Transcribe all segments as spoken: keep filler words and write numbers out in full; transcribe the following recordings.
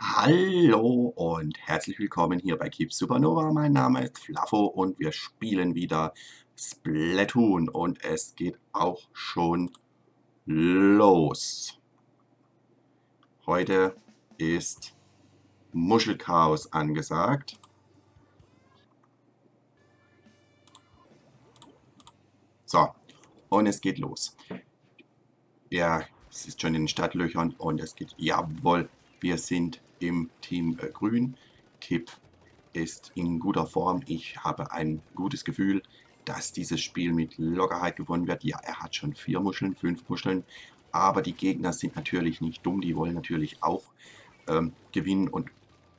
Hallo und herzlich willkommen hier bei Kip Supernova. Mein Name ist Fluffo und wir spielen wieder Splatoon und es geht auch schon los. Heute ist Muschelchaos angesagt. So, und es geht los. Ja, es ist schon in den Stadtlöchern und es geht, jawohl, wir sind im Team äh, Grün. Kip ist in guter Form. Ich habe ein gutes Gefühl, dass dieses Spiel mit Lockerheit gewonnen wird. Ja, er hat schon vier Muscheln, fünf Muscheln, aber die Gegner sind natürlich nicht dumm. Die wollen natürlich auch ähm, gewinnen und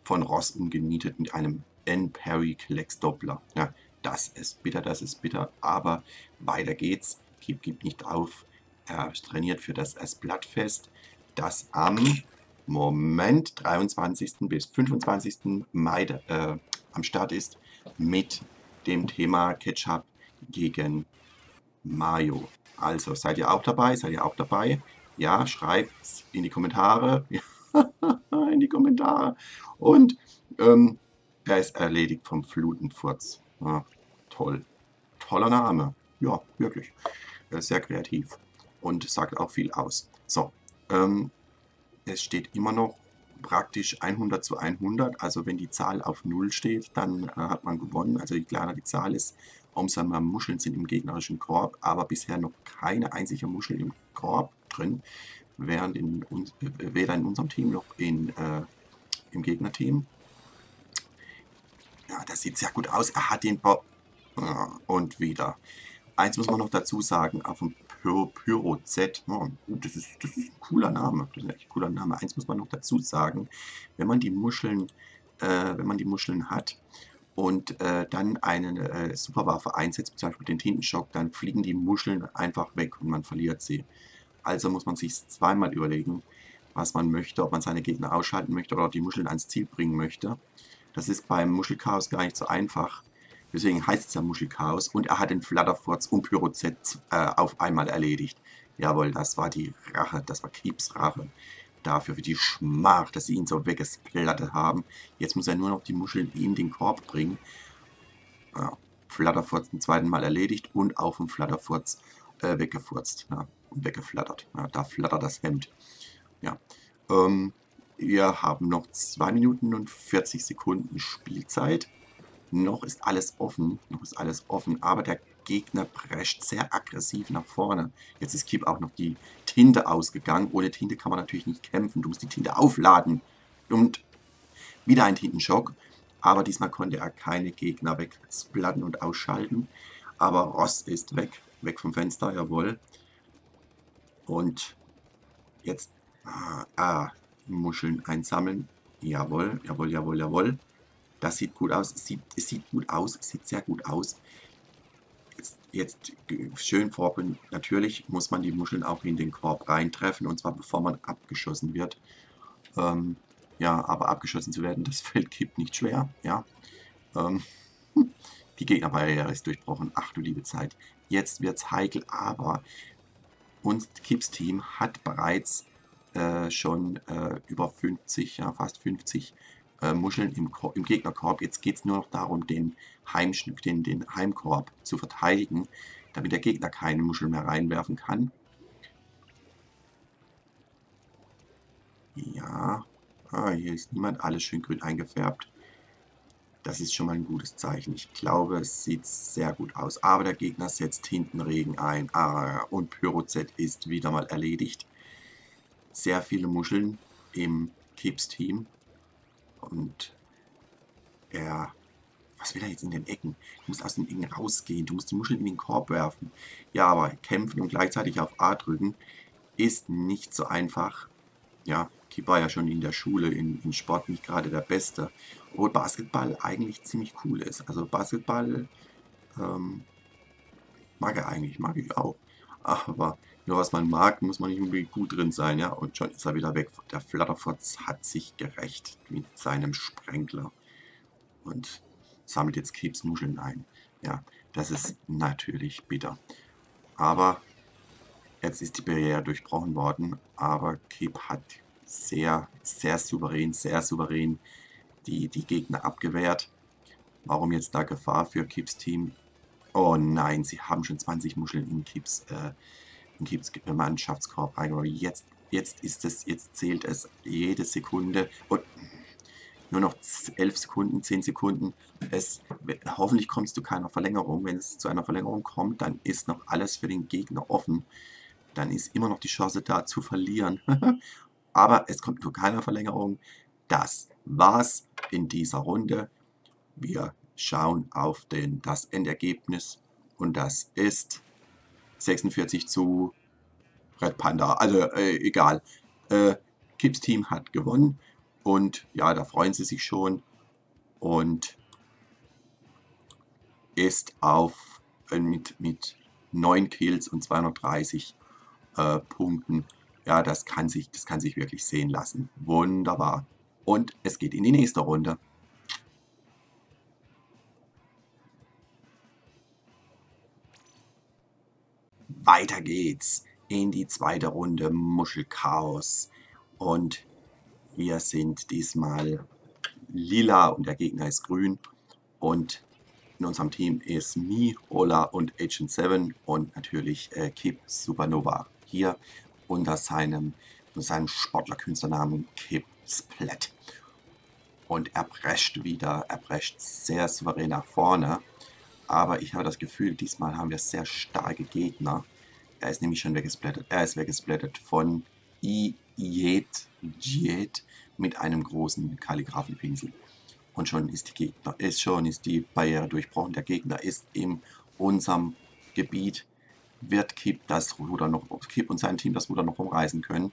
von Ross umgenietet mit einem N-Parry-Klecks-Doppler. Ja, das ist bitter, das ist bitter, aber weiter geht's. Kip gibt nicht auf. Er trainiert für das Splattfest, das am Moment dreiundzwanzigsten bis fünfundzwanzigsten Mai äh, am Start ist mit dem Thema Ketchup gegen Mayo. Also seid ihr auch dabei? Seid ihr auch dabei? Ja, schreibt es in die Kommentare. in die Kommentare. Und ähm, er ist erledigt vom Flutenfurz. Ja, toll. Toller Name. Ja, wirklich. Sehr kreativ. Und sagt auch viel aus. So, ähm, es steht immer noch praktisch hundert zu hundert. Also wenn die Zahl auf null steht, dann äh, hat man gewonnen. Also je kleiner die Zahl ist, umso mehr Muscheln sind im gegnerischen Korb. Aber bisher noch keine einzige Muschel im Korb drin. Während in uns, äh, weder in unserem Team noch in, äh, im Gegnerteam. Ja, das sieht sehr gut aus. Er hat den Bob. Ja, und wieder. Eins muss man noch dazu sagen, auf dem Pyro-Z, oh, das, ist, das ist ein cooler Name, das ist ein echt cooler Name. Eins muss man noch dazu sagen, wenn man die Muscheln, äh, wenn man die Muscheln hat und äh, dann eine äh, Superwaffe einsetzt, zum Beispiel den Tintenschock, dann fliegen die Muscheln einfach weg und man verliert sie. Also muss man sich zweimal überlegen, was man möchte, ob man seine Gegner ausschalten möchte oder ob die Muscheln ans Ziel bringen möchte. Das ist beim Muschelchaos gar nicht so einfach. Deswegen heißt es ja Muschelchaos und er hat den Flatterfurz und Pyro-Z äh, auf einmal erledigt. Jawohl, das war die Rache, das war Kips Rache. Dafür für die Schmach, dass sie ihn so weggesplattet haben. Jetzt muss er nur noch die Muscheln in den Korb bringen. Ja, Flatterfurz zum zweiten Mal erledigt und auf dem Flatterfurz äh, weggefurzt. Ja, und weggeflattert. Ja, da flattert das Hemd. Ja. Ähm, wir haben noch zwei Minuten und vierzig Sekunden Spielzeit. Noch ist alles offen, noch ist alles offen, aber der Gegner prescht sehr aggressiv nach vorne. Jetzt ist Kip auch noch die Tinte ausgegangen. Ohne Tinte kann man natürlich nicht kämpfen. Du musst die Tinte aufladen. Und wieder ein Tintenschock. Aber diesmal konnte er keine Gegner wegsplatten und ausschalten. Aber Ross ist weg. Weg vom Fenster, jawohl. Und jetzt ah, ah, Muscheln einsammeln. Jawohl, jawohl, jawohl, jawohl. Das sieht gut aus, es sieht, es sieht gut aus, es sieht sehr gut aus. Jetzt, jetzt schön vorbereiten. Natürlich muss man die Muscheln auch in den Korb reintreffen, und zwar bevor man abgeschossen wird. Ähm, ja, aber abgeschossen zu werden, das fällt Kip nicht schwer. Ja. Ähm, die Gegnerbarriere ist durchbrochen. Ach du liebe Zeit. Jetzt wird's heikel, aber uns Kips Team hat bereits äh, schon äh, über fünfzig, ja fast fünfzig Äh, Muscheln im, im Gegnerkorb. Jetzt geht es nur noch darum, den, Heim, den, den Heimkorb zu verteidigen, damit der Gegner keine Muscheln mehr reinwerfen kann. Ja, ah, hier ist niemand, alles schön grün eingefärbt. Das ist schon mal ein gutes Zeichen. Ich glaube, es sieht sehr gut aus. Aber der Gegner setzt hinten Regen ein. Ah, und Pyro-Z ist wieder mal erledigt. Sehr viele Muscheln im Kips-Team. Und er, was will er jetzt in den Ecken? Du musst aus den Ecken rausgehen, du musst die Muscheln in den Korb werfen. Ja, aber kämpfen und gleichzeitig auf A drücken ist nicht so einfach. Ja, Kip war ja schon in der Schule, in, in Sport nicht gerade der Beste. Obwohl Basketball eigentlich ziemlich cool ist. Also Basketball ähm, mag er eigentlich, mag ich auch. Aber nur was man mag, muss man nicht unbedingt gut drin sein, ja. Und schon ist er wieder weg. Der Flatterfurz hat sich gerecht mit seinem Sprengler und sammelt jetzt Krebsmuscheln ein. Ja, das ist natürlich bitter. Aber jetzt ist die Barriere durchbrochen worden, aber Kip hat sehr, sehr souverän, sehr souverän die, die Gegner abgewehrt. Warum jetzt da Gefahr für Kips Team? Oh nein, sie haben schon zwanzig Muscheln in Kips, äh, in Kips Mannschaftskorb eingeräumt. Jetzt, jetzt ist es, jetzt zählt es jede Sekunde. Und nur noch elf Sekunden, zehn Sekunden. Es, hoffentlich kommst du keiner Verlängerung. Wenn es zu einer Verlängerung kommt, dann ist noch alles für den Gegner offen. Dann ist immer noch die Chance da zu verlieren. Aber es kommt nur keiner Verlängerung. Das war's in dieser Runde. Wir schauen auf den, das Endergebnis. Und das ist sechsundvierzig zu Red Panda. Also äh, egal. Äh, Kips Team hat gewonnen. Und ja, da freuen sie sich schon und ist auf äh, mit, mit neun Kills und zweihundertdreißig äh, Punkten. Ja, das kann sich, das kann sich wirklich sehen lassen. Wunderbar. Und es geht in die nächste Runde. Weiter geht's in die zweite Runde Muschelchaos. Und wir sind diesmal lila und der Gegner ist grün. Und in unserem Team ist Mi, Ola und Agent sieben und natürlich äh, Kip Supernova. Hier unter seinem, unter seinem Sportlerkünstlernamen Kip Splatt. Und er prescht wieder, er prescht sehr souverän nach vorne. Aber ich habe das Gefühl, diesmal haben wir sehr starke Gegner. Er ist nämlich schon weggesplattet. Er ist weggesplattet von I. Jed, Jed mit einem großen Kalligrafenpinsel. Und schon ist die Gegner, ist schon ist die Barriere durchbrochen. Der Gegner ist in unserem Gebiet. Wird Kip das Ruder noch, Kip und sein Team das Ruder noch umreißen können?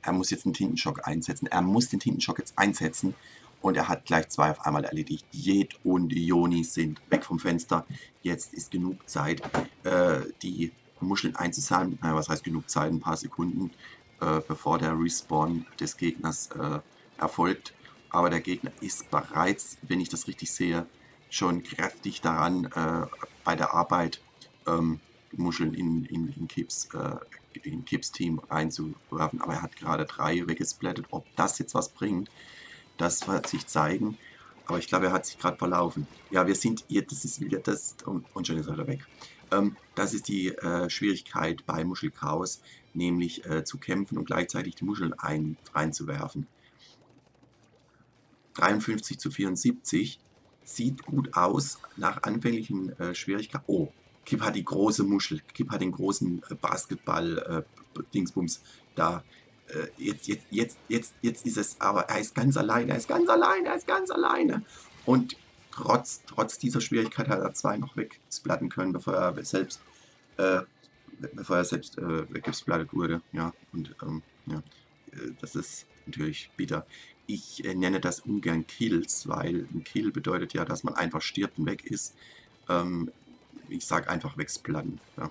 Er muss jetzt einen Tintenschock einsetzen. Er muss den Tintenschock jetzt einsetzen. Und er hat gleich zwei auf einmal erledigt. Jed und Joni sind weg vom Fenster. Jetzt ist genug Zeit, äh, die Muscheln einzusammeln. Naja, was heißt genug Zeit? Ein paar Sekunden. Äh, bevor der Respawn des Gegners äh, erfolgt. Aber der Gegner ist bereits, wenn ich das richtig sehe, schon kräftig daran, äh, bei der Arbeit ähm, Muscheln in, in, in, Kips, äh, in Kips Team reinzuwerfen. Aber er hat gerade drei weggesplattet. Ob das jetzt was bringt, das wird sich zeigen. Aber ich glaube, er hat sich gerade verlaufen. Ja, wir sind hier, das ist wieder das, und, und schon ist er wieder weg. Ähm, das ist die äh, Schwierigkeit bei Muschelchaos, nämlich äh, zu kämpfen und gleichzeitig die Muscheln ein, reinzuwerfen. dreiundfünfzig zu vierundsiebzig sieht gut aus nach anfänglichen äh, Schwierigkeiten. Oh, Kip hat die große Muschel, Kip hat den großen äh, Basketball-Dingsbums äh, da. Äh, jetzt, jetzt, jetzt, jetzt, jetzt ist es, aber er ist ganz alleine, er ist ganz alleine, er ist ganz alleine. Und Trotz, trotz dieser Schwierigkeit hat er zwei noch wegsplatten können, bevor er selbst, äh, bevor er selbst äh, weggesplattet wurde. Ja, und ähm, ja, das ist natürlich bitter. Ich äh, nenne das ungern Kills, weil ein Kill bedeutet ja, dass man einfach stirbt und weg ist. Ähm, ich sage einfach wegsplatten. Ja.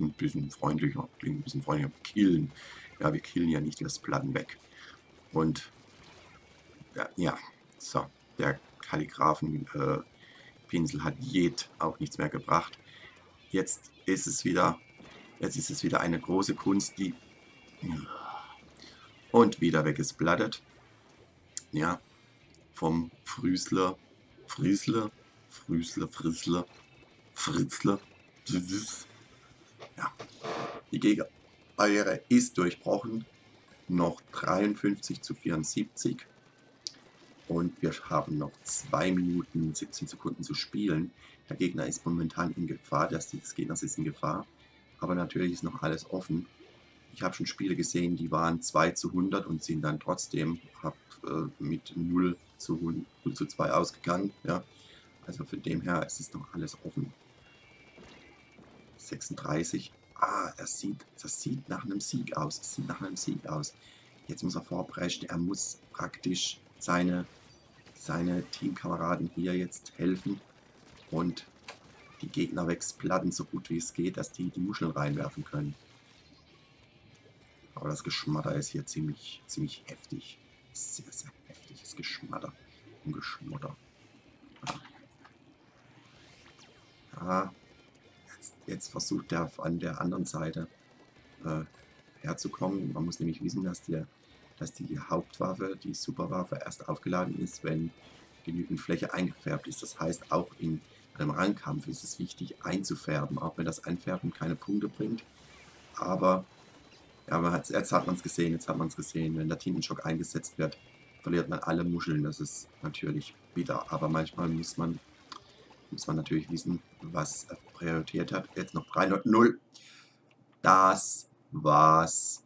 Ein bisschen freundlicher, klingt ein bisschen freundlicher. Killen. Ja, wir killen ja nicht das Platten weg. Und ja, ja so, der Kalligrafenpinsel äh, hat Jed auch nichts mehr gebracht. Jetzt ist es wieder, jetzt ist es wieder eine große Kunst, die und wieder weggesplattet. Ja, vom Früsler, Früsler, Früsler, Früsler, Fritzler. Ja, die Gegnerbarriere ist durchbrochen. Noch dreiundfünfzig zu vierundsiebzig. Und wir haben noch zwei Minuten siebzehn Sekunden zu spielen. Der Gegner ist momentan in Gefahr. Das Team des Gegners ist in Gefahr. Aber natürlich ist noch alles offen. Ich habe schon Spiele gesehen, die waren zwei zu hundert und sind dann trotzdem hab, äh, mit null zu zwei ausgegangen. Ja. Also von dem her ist es noch alles offen. sechsunddreißig. Ah, das sieht, das sieht nach einem Sieg aus. Das sieht nach einem Sieg aus. Jetzt muss er vorpreschen. Er muss praktisch seine seine Teamkameraden hier jetzt helfen und die Gegner wegsplatten, so gut wie es geht, dass die die Muscheln reinwerfen können. Aber das Geschmatter ist hier ziemlich, ziemlich heftig. Sehr, sehr heftiges Geschmatter und Geschmutter. Ja, jetzt, jetzt versucht er an der anderen Seite äh, herzukommen. Man muss nämlich wissen, dass der dass die Hauptwaffe, die Superwaffe, erst aufgeladen ist, wenn genügend Fläche eingefärbt ist. Das heißt, auch in einem Rangkampf ist es wichtig einzufärben, auch wenn das Einfärben keine Punkte bringt. Aber ja, man hat, jetzt hat man es gesehen, jetzt hat man es gesehen. Wenn der Tintenschock eingesetzt wird, verliert man alle Muscheln. Das ist natürlich bitter. Aber manchmal muss man, muss man natürlich wissen, was Priorität hat. Jetzt noch drei null. Das war's.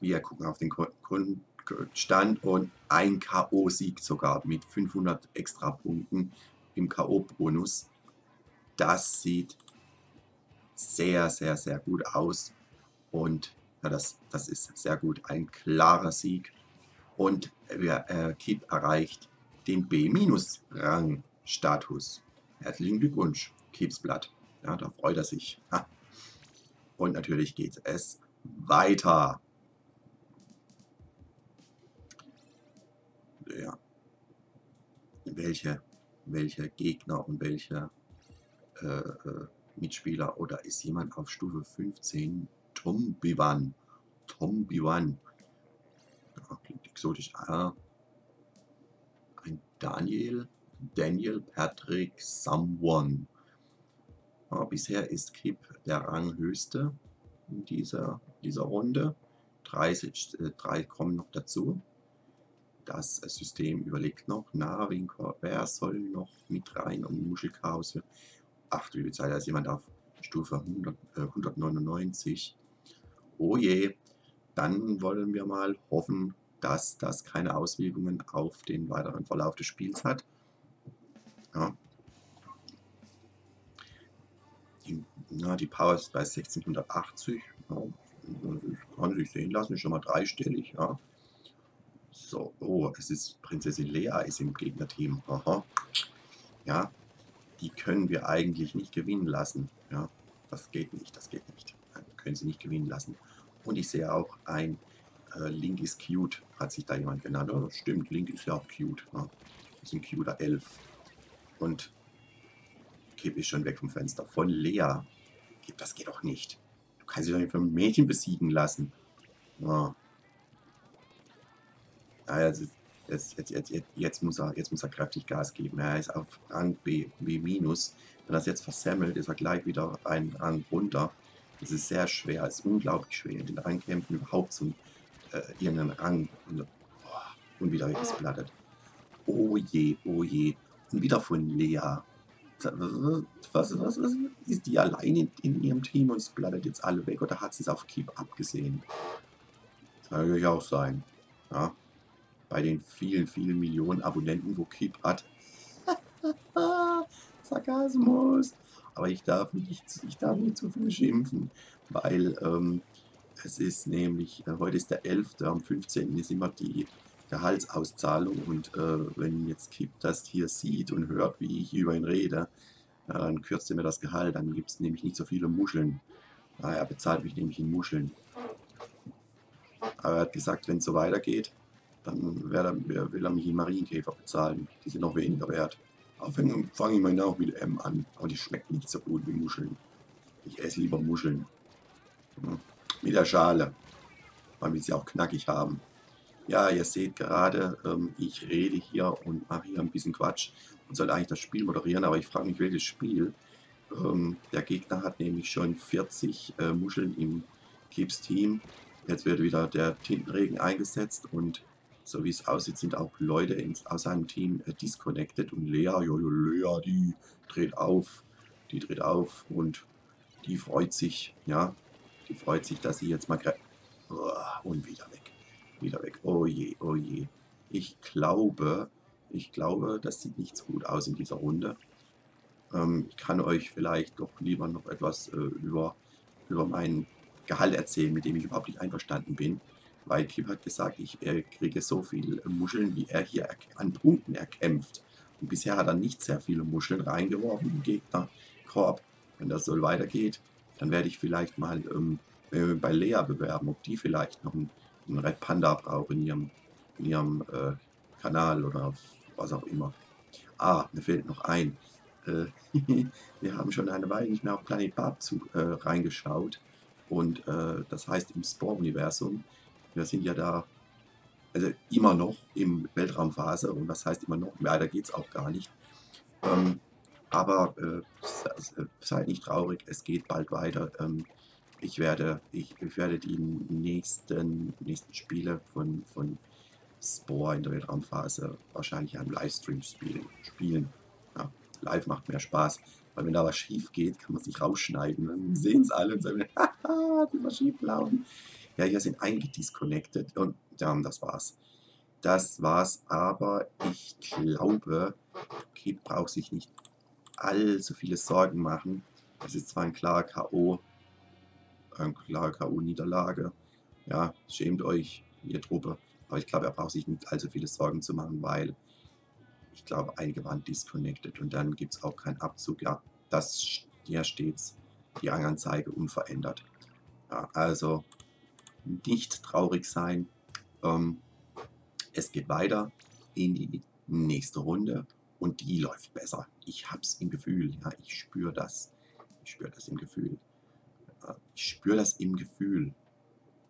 Wir gucken auf den Grundstand und ein K O-Sieg sogar mit fünfhundert extra Punkten im K O-Bonus. Das sieht sehr, sehr, sehr gut aus. Und ja, das, das ist sehr gut. Ein klarer Sieg. Und äh, Kip erreicht den B-Rang-Status. Herzlichen Glückwunsch, Kips Blatt. Ja, da freut er sich. Ha. Und natürlich geht es weiter. Ja. Welche, welche Gegner und welche äh, äh, Mitspieler? Oder ist jemand auf Stufe fünfzehn? Tombiwan. Tombiwan. Ja, klingt exotisch. Ah. Ein Daniel. Daniel Patrick Someone. Ja, bisher ist Kip der Ranghöchste in dieser, dieser Runde. dreißig, äh, drei kommen noch dazu. Das System überlegt noch, na, wen, wer soll noch mit rein und Muschelchaos. Ach, wie viel Zeit, da ist jemand auf Stufe hundert, äh, hundertneunundneunzig. Oh je, dann wollen wir mal hoffen, dass das keine Auswirkungen auf den weiteren Verlauf des Spiels hat. Ja. Die, na, die Power ist bei sechzehnhundertachtzig. Ja, kann sich sehen lassen, schon mal dreistellig. Ja. So, oh, es ist Prinzessin Lea ist im Gegnerteam. Aha. Ja, die können wir eigentlich nicht gewinnen lassen. Ja, das geht nicht, das geht nicht. Nein, können sie nicht gewinnen lassen. Und ich sehe auch ein äh, Link ist cute, hat sich da jemand genannt. Oh, stimmt, Link ist ja auch cute. Ja. Ist ein cuter Elf. Und Kip ist schon weg vom Fenster von Lea. Kip, das geht doch nicht. Du kannst dich doch nicht von einem Mädchen besiegen lassen. Ja. Ja, jetzt, jetzt, jetzt, jetzt, jetzt, muss er, jetzt muss er kräftig Gas geben. Er ist auf Rang B, B-. Wenn er es jetzt versammelt, ist er gleich wieder einen Rang runter. Das ist sehr schwer, es ist unglaublich schwer, in den Rangkämpfen überhaupt zum äh, irgendeinen Rang. Und, oh, und wieder gesplattet. Oh je, oh je. Und wieder von Lea. Was, was, was? Ist die allein in, in ihrem Team und splattet jetzt alle weg? Oder hat sie es auf Kip abgesehen? Das kann natürlich auch sein. Ja. Bei den vielen, vielen Millionen Abonnenten, wo Kip hat. Sarkasmus. Aber ich darf nicht, ich darf nicht zu viel schimpfen, weil ähm, es ist nämlich, äh, heute ist der elfte, am fünfzehnten ist immer die Gehaltsauszahlung und äh, wenn jetzt Kip das hier sieht und hört, wie ich über ihn rede, äh, dann kürzt er mir das Gehalt, dann gibt es nämlich nicht so viele Muscheln. Naja, er bezahlt mich nämlich in Muscheln. Aber er hat gesagt, wenn es so weitergeht, dann er, will er mich in Marienkäfer bezahlen. Die sind noch weniger wert. Aber fange ich mal auch mit M an. Aber die schmecken nicht so gut wie Muscheln. Ich esse lieber Muscheln. Ja. Mit der Schale. Man will sie auch knackig haben. Ja, ihr seht gerade, ähm, ich rede hier und mache hier ein bisschen Quatsch. Und sollte eigentlich das Spiel moderieren, aber ich frage mich, welches Spiel. Ähm, der Gegner hat nämlich schon vierzig äh, Muscheln im Kips-Team. Jetzt wird wieder der Tintenregen eingesetzt und so wie es aussieht, sind auch Leute ins, aus seinem Team äh, disconnected und Lea, jojo, Lea, die dreht auf, die dreht auf und die freut sich, ja, die freut sich, dass sie jetzt mal oh, und wieder weg, wieder weg, oh je, oh je. Ich glaube, ich glaube, das sieht nicht so gut aus in dieser Runde. Ähm, ich kann euch vielleicht doch lieber noch etwas äh, über, über mein Gehalt erzählen, mit dem ich überhaupt nicht einverstanden bin. Weil Kip hat gesagt, ich äh, kriege so viele Muscheln, wie er hier an Punkten erkämpft. Und bisher hat er nicht sehr viele Muscheln reingeworfen im Gegnerkorb. Wenn das so weitergeht, dann werde ich vielleicht mal ähm, äh, bei Lea bewerben, ob die vielleicht noch einen, einen Red Panda braucht in ihrem, in ihrem äh, Kanal oder was auch immer. Ah, mir fehlt noch ein. Äh, Wir haben schon eine Weile nicht mehr auf Planet Barb zu, äh, reingeschaut. Und äh, das heißt im Spore-Universum. Wir sind ja da, also immer noch im Weltraumphase. Und was heißt immer noch? Mehr, da geht es auch gar nicht. Ähm, aber äh, seid nicht traurig, es geht bald weiter. Ähm, ich, werde, ich, ich werde die nächsten, nächsten Spiele von, von Spore in der Weltraumphase wahrscheinlich am Livestream spielen. spielen. Ja, live macht mehr Spaß. Weil wenn da was schief geht, kann man sich rausschneiden. Dann sehen es alle und sagen, haha, die war schief laufen. Ja, hier sind einige disconnected. Und ja, das war's. Das war's. Aber ich glaube, Kip braucht sich nicht allzu viele Sorgen machen. Es ist zwar ein klarer K O, eine klare K O-Niederlage. Ja, schämt euch, ihr Truppe. Aber ich glaube, er braucht sich nicht allzu viele Sorgen zu machen, weil... ich glaube, einige waren disconnected und dann gibt es auch keinen Abzug. Ja, das hier steht die Ranganzeige unverändert. Ja, also nicht traurig sein. Ähm, es geht weiter in die nächste Runde und die läuft besser. Ich habe es im Gefühl. Ja, ich spüre das. Ich spüre das im Gefühl. Ja, ich spüre das im Gefühl.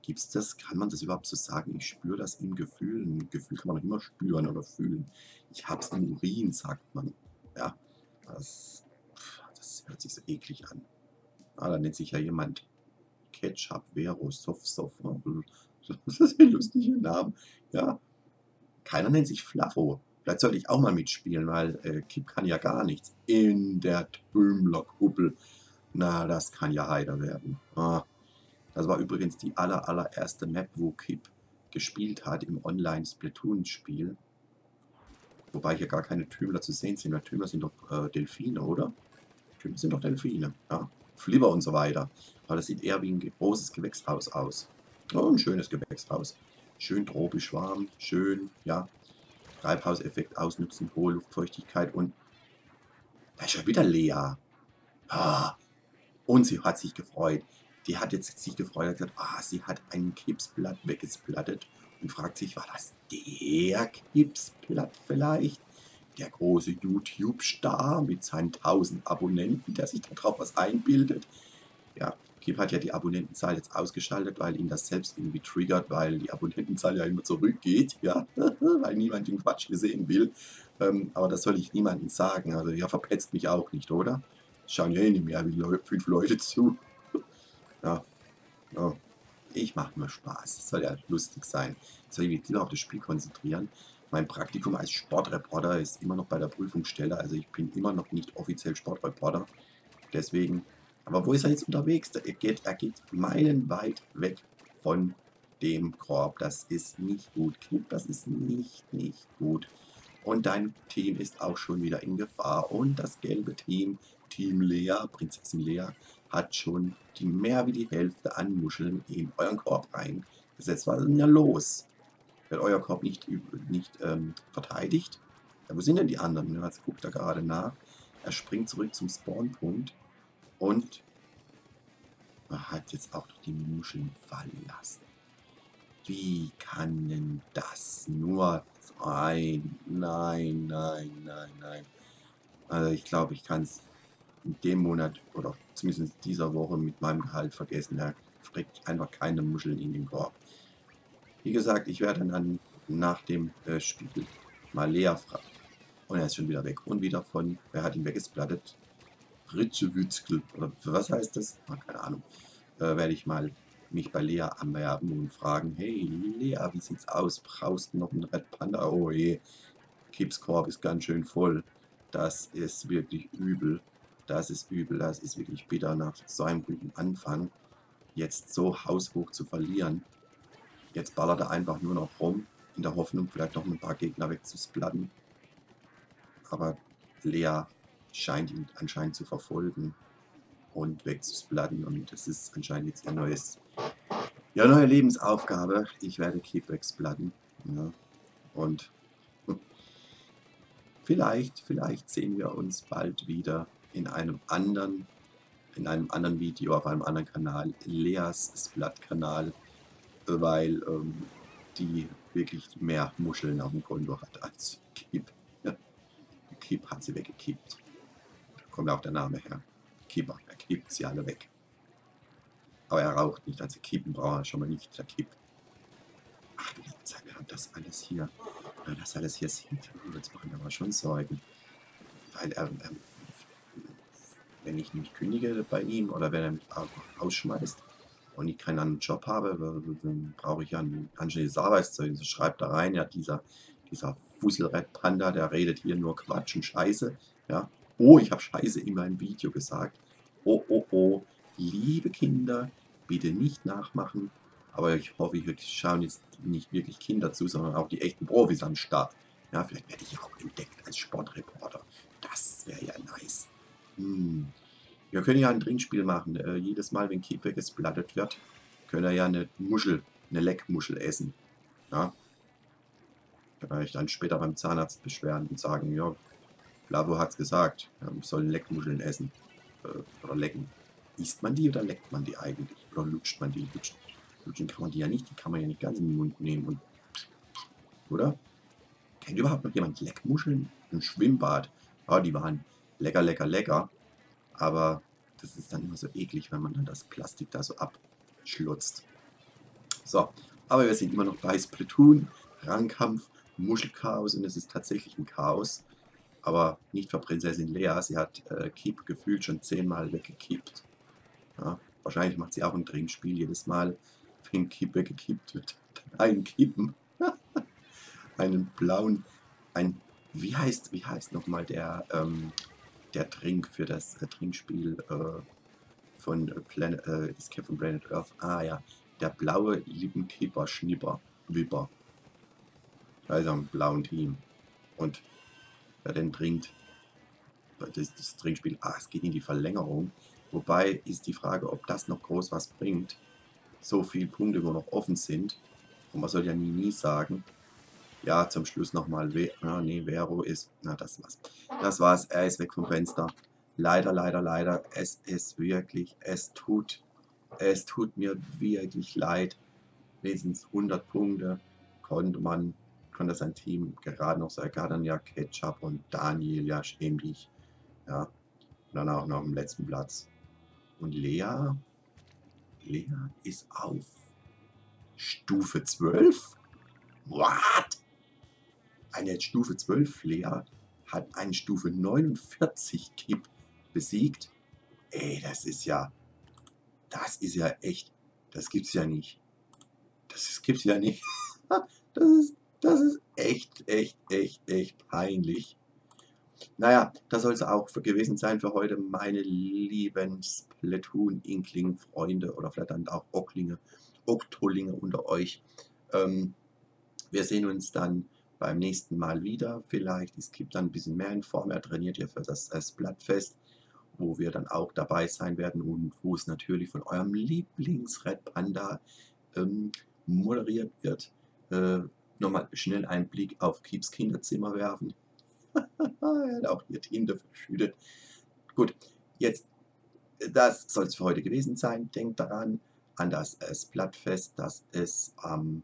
Gibt's das? Kann man das überhaupt so sagen? Ich spüre das im Gefühl. Ein Gefühl kann man immer spüren oder fühlen. Ich hab's im Urin, sagt man. Ja, das, das hört sich so eklig an. Ah, da nennt sich ja jemand Ketchup, Vero, Sof-Sof. Das ist ein lustiger Name. Ja, keiner nennt sich Fluffo. Vielleicht sollte ich auch mal mitspielen, weil äh, Kip kann ja gar nichts. In der Tümmlerkuppel. Na, das kann ja heiter werden. Ah. Das war übrigens die aller, allererste Map, wo Kip gespielt hat im Online-Splatoon-Spiel. Wobei hier gar keine Tümmler zu sehen sind, weil Tümmler sind doch äh, Delfine, oder? Tümmler sind doch Delfine, ja. Flipper und so weiter. Aber das sieht eher wie ein großes Gewächshaus aus. Oh, ein schönes Gewächshaus. Schön tropisch warm, schön, ja. Treibhauseffekt ausnutzen, hohe Luftfeuchtigkeit und... da ist schon wieder Lea. Ah. Und sie hat sich gefreut. Die hat jetzt sich gefreut und gesagt, ah, sie hat ein Kipsblatt weggesplattet und fragt sich, war das der Kipsblatt vielleicht? Der große YouTube-Star mit seinen tausend Abonnenten, der sich darauf was einbildet. Ja, Kip hat ja die Abonnentenzahl jetzt ausgeschaltet, weil ihn das selbst irgendwie triggert, weil die Abonnentenzahl ja immer zurückgeht, ja, weil niemand den Quatsch gesehen will. Ähm, aber das soll ich niemandem sagen, also ja, verpetzt mich auch nicht, oder? Schauen ja eh nicht mehr wie fünf Leute zu. Ja, ja. Ich mache nur Spaß. Das soll ja lustig sein. Jetzt soll ich mich lieber auf das Spiel konzentrieren. Mein Praktikum als Sportreporter ist immer noch bei der Prüfungsstelle. Also ich bin immer noch nicht offiziell Sportreporter. Deswegen. Aber wo ist er jetzt unterwegs? Er geht, er geht meilenweit weg von dem Korb. Das ist nicht gut. Kip, das ist nicht, nicht gut. Und dein Team ist auch schon wieder in Gefahr. Und das gelbe Team, Team Lea, Prinzessin Lea, hat schon die mehr wie die Hälfte an Muscheln in euren Korb reingesetzt. Was ist denn da los? Wird euer Korb nicht, nicht ähm, verteidigt? Ja, wo sind denn die anderen? Jetzt guckt er gerade nach. Er springt zurück zum Spawnpunkt und er hat jetzt auch noch die Muscheln fallen lassen. Wie kann denn das nur sein? Nein, nein, nein, nein. Also ich glaube, ich kann es in dem Monat oder zumindest in dieser Woche mit meinem Gehalt vergessen. Da kriegt einfach keine Muscheln in den Korb. Wie gesagt, ich werde dann nach dem äh, Spiel mal Lea fragen. Und er ist schon wieder weg. Und wieder von, wer hat ihn weggesplattet? Ritschewitzkel. Oder was heißt das? Na, keine Ahnung. Äh, werde ich mal mich bei Lea anwerben und fragen, hey Lea, wie sieht's aus? Brauchst du noch einen Red Panda? Oh je, Kips Korb ist ganz schön voll. Das ist wirklich übel. Das ist übel, das ist wirklich bitter nach so einem guten Anfang, jetzt so haushoch zu verlieren. Jetzt ballert er einfach nur noch rum, in der Hoffnung, vielleicht noch ein paar Gegner wegzusplatten. Aber Lea scheint ihn anscheinend zu verfolgen und wegzusplatten. Und das ist anscheinend jetzt ihr neues, ja, neue Lebensaufgabe. Ich werde Kip wegsplatten. Ja. Und vielleicht, vielleicht sehen wir uns bald wieder. In einem anderen, in einem anderen Video, auf einem anderen Kanal, Leas Splatt-Kanal, weil ähm, die wirklich mehr Muscheln auf dem Konto hat als Kip. Ja. Kip hat sie weggekippt. Da kommt ja auch der Name her. Kipper, er kippt sie alle weg. Aber er raucht nicht, also Kippen braucht er schon mal nicht, der Kip. das alles hier, äh, das alles hier sieht. Jetzt machen wir aber schon Sorgen. Weil, ähm, ähm, wenn ich nämlich kündige bei ihm oder wenn er mich ausschmeißt und ich keinen anderen Job habe, dann brauche ich ja ein anständiges Arbeitszeugnis. Schreibt da rein, ja, dieser, dieser Fusselred-Panda, der redet hier nur Quatsch und Scheiße. Ja. Oh, ich habe Scheiße in meinem Video gesagt. Oh, oh, oh. Liebe Kinder, bitte nicht nachmachen. Aber ich hoffe, ich schauen jetzt nicht wirklich Kinder zu, sondern auch die echten Profis am Start. Ja, vielleicht werde ich auch entdeckt als Sportreporter. Das wäre ja nice. Hm. Wir können ja ein Trinkspiel machen. Äh, jedes Mal, wenn Kip weggesplattet wird, können wir ja eine Muschel, eine Leckmuschel essen. Ja. Da kann ich dann später beim Zahnarzt beschweren und sagen, ja, Fluffo hat's gesagt, man soll Leckmuscheln essen. Äh, oder lecken. Isst man die oder leckt man die eigentlich? Oder lutscht man die? Lutscht, lutschen kann man die ja nicht, die kann man ja nicht ganz in den Mund nehmen. Und, oder? Kennt überhaupt noch jemand Leckmuscheln? Im Schwimmbad. Ja, die waren lecker, lecker, lecker. Aber das ist dann immer so eklig, wenn man dann das Plastik da so abschlutzt. So, aber wir sind immer noch bei Splatoon, Rangkampf, Muschelchaos und es ist tatsächlich ein Chaos. Aber nicht für Prinzessin Lea, sie hat äh, Kip gefühlt schon zehnmal weggekippt. Ja, wahrscheinlich macht sie auch ein Trinkspiel jedes Mal, wenn Kip weggekippt wird. Einen Kippen, einen blauen, ein, wie heißt, wie heißt nochmal der, ähm, der Trink für das äh, Trinkspiel äh, von äh, Planet, äh, Escape from Planet Earth. Ah ja, der blaue Lippenkipper, Schnipper, Wipper. Also im blauen Team. Und wer denn trinkt, das, das Trinkspiel, ah, es geht in die Verlängerung. Wobei ist die Frage, ob das noch groß was bringt. So viele Punkte, wo noch offen sind. Und man soll ja nie, nie sagen. Ja, zum Schluss nochmal. Ah, nee, Vero ist. Na, das war's. Das war's. Er ist weg vom Fenster. Leider, leider, leider. Es ist wirklich. Es tut. Es tut mir wirklich leid. Wenigstens hundert Punkte konnte man. Konnte sein Team gerade noch sagen. Dann ja Ketchup und Daniel. Ja, schäm dich. Ja. Und dann auch noch am letzten Platz. Und Lea. Lea ist auf Stufe zwölf. What? Eine Stufe zwölf Lea hat einen Stufe neunundvierzig Kip besiegt. Ey, das ist ja, das ist ja echt, das gibt's ja nicht. Das ist, gibt's ja nicht. Das ist, das ist echt, echt, echt, echt peinlich. Naja, das soll es auch gewesen sein für heute, meine lieben Splatoon-Inkling-Freunde oder vielleicht dann auch Ocklinge, Oktolinge unter euch. Ähm, wir sehen uns dann beim nächsten Mal wieder. Vielleicht ist Kip dann ein bisschen mehr in Form. Er trainiert ja für das Splattfest, wo wir dann auch dabei sein werden und wo es natürlich von eurem Lieblings-Red Panda ähm, moderiert wird. Äh, Nochmal schnell einen Blick auf Kips Kinderzimmer werfen. Er hat auch hier Tinte verschüttet. Gut, jetzt, das soll es für heute gewesen sein. Denkt daran, an das Splattfest, das ist am,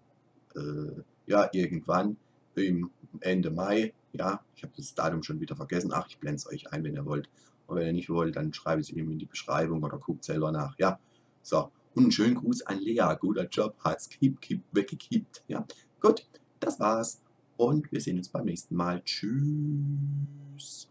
ähm, äh, ja, irgendwann. Im Ende Mai, ja, ich habe das Datum schon wieder vergessen. Ach, ich blende es euch ein, wenn ihr wollt. Und wenn ihr nicht wollt, dann schreibe ich es eben in die Beschreibung oder guckt selber nach, ja. So, und einen schönen Gruß an Lea. Guter Job, hat's Kip, Kip, weggekippt, ja. Gut, das war's und wir sehen uns beim nächsten Mal. Tschüss.